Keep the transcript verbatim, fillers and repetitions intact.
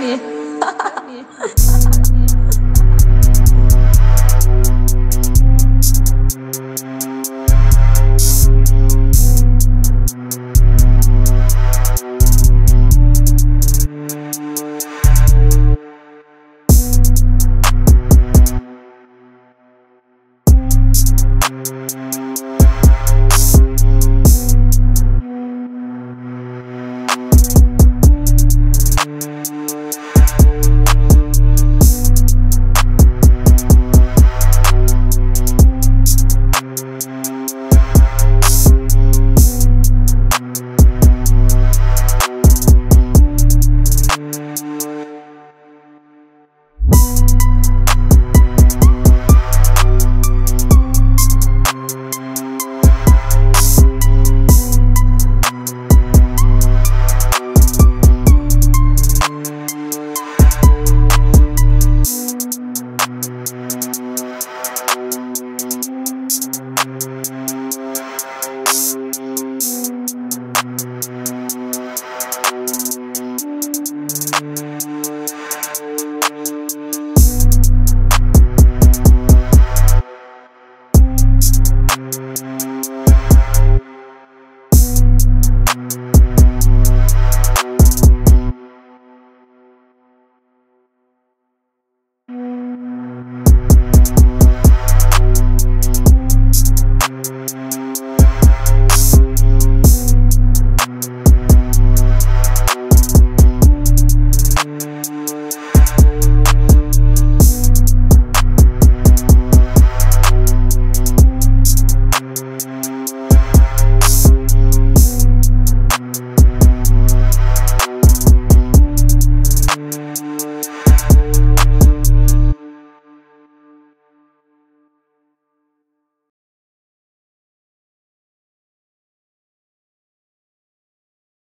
حبيبي.